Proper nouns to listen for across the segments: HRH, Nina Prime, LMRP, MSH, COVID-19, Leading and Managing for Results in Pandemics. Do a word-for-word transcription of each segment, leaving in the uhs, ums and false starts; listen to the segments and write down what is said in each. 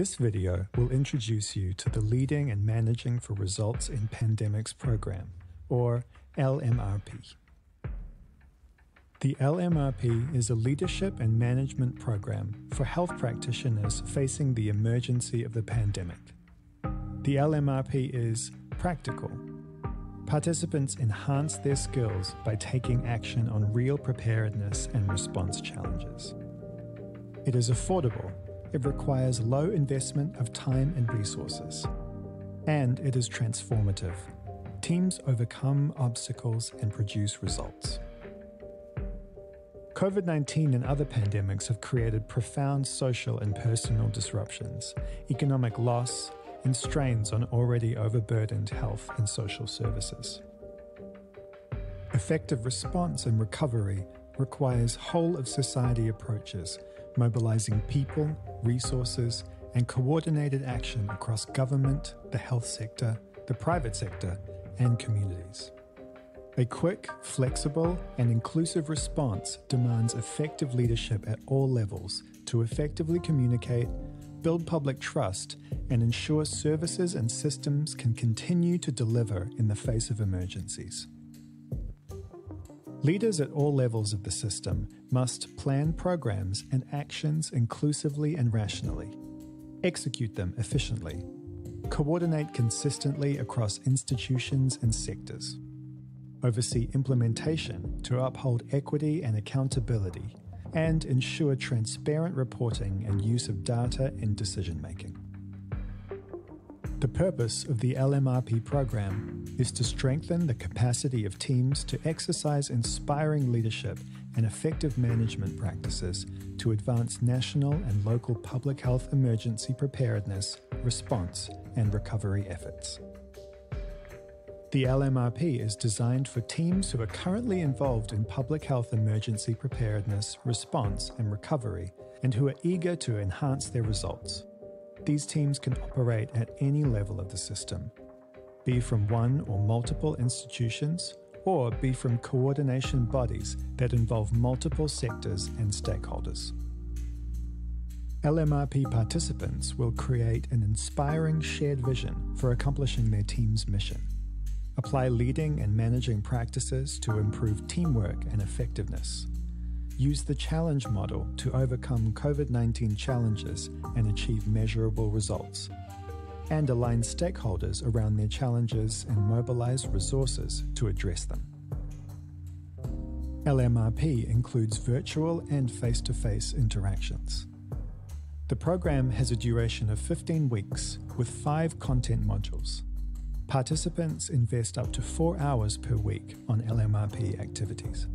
This video will introduce you to the Leading and Managing for Results in Pandemics program, or L M R P. The L M R P is a leadership and management program for health practitioners facing the emergency of the pandemic. The L M R P is practical. Participants enhance their skills by taking action on real preparedness and response challenges. It is affordable. It requires low investment of time and resources. And it is transformative. Teams overcome obstacles and produce results. COVID nineteen and other pandemics have created profound social and personal disruptions, economic loss, and strains on already overburdened health and social services. Effective response and recovery requires whole-of-society approaches, mobilizing people, resources, and coordinated action across government, the health sector, the private sector, and communities. A quick, flexible, and inclusive response demands effective leadership at all levels to effectively communicate, build public trust, and ensure services and systems can continue to deliver in the face of emergencies. Leaders at all levels of the system must plan programs and actions inclusively and rationally, execute them efficiently, coordinate consistently across institutions and sectors, oversee implementation to uphold equity and accountability, and ensure transparent reporting and use of data in decision-making. The purpose of the L M R P program is to strengthen the capacity of teams to exercise inspiring leadership and effective management practices to advance national and local public health emergency preparedness, response, and recovery efforts. The L M R P is designed for teams who are currently involved in public health emergency preparedness, response, and recovery, and who are eager to enhance their results. These teams can operate at any level of the system, be from one or multiple institutions, or be from coordination bodies that involve multiple sectors and stakeholders. L M R P participants will create an inspiring shared vision for accomplishing their team's mission, apply leading and managing practices to improve teamwork and effectiveness, use the challenge model to overcome COVID nineteen challenges and achieve measurable results, and align stakeholders around their challenges and mobilize resources to address them. L M R P includes virtual and face-to-face interactions. The program has a duration of fifteen weeks with five content modules. Participants invest up to four hours per week on L M R P activities.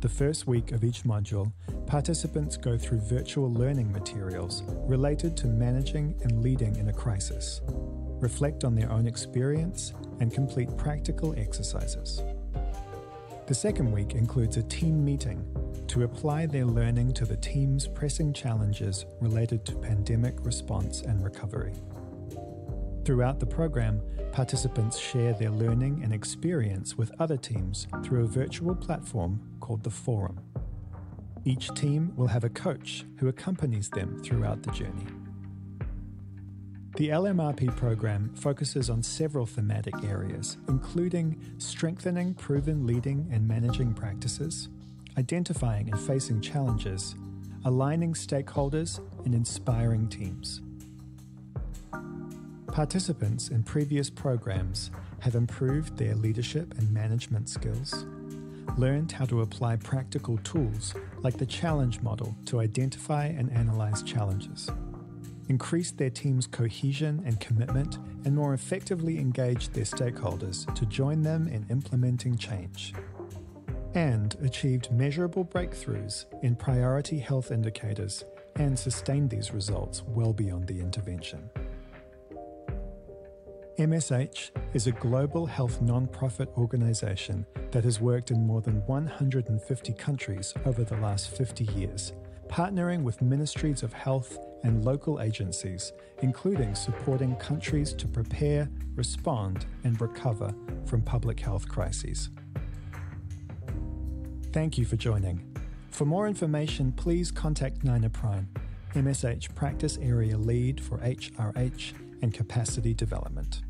The first week of each module, participants go through virtual learning materials related to managing and leading in a crisis, reflect on their own experience, and complete practical exercises. The second week includes a team meeting to apply their learning to the team's pressing challenges related to pandemic response and recovery. Throughout the program, participants share their learning and experience with other teams through a virtual platform called the Forum. Each team will have a coach who accompanies them throughout the journey. The L M R P program focuses on several thematic areas, including strengthening proven leading and managing practices, identifying and facing challenges, aligning stakeholders, and inspiring teams. Participants in previous programs have improved their leadership and management skills, learned how to apply practical tools like the challenge model to identify and analyze challenges, increased their team's cohesion and commitment, and more effectively engaged their stakeholders to join them in implementing change, and achieved measurable breakthroughs in priority health indicators and sustained these results well beyond the intervention. M S H is a global health non-profit organization that has worked in more than one hundred fifty countries over the last fifty years, partnering with ministries of health and local agencies, including supporting countries to prepare, respond, and recover from public health crises. Thank you for joining. For more information, please contact Nina Prime, M S H Practice Area Lead for H R H and Capacity Development.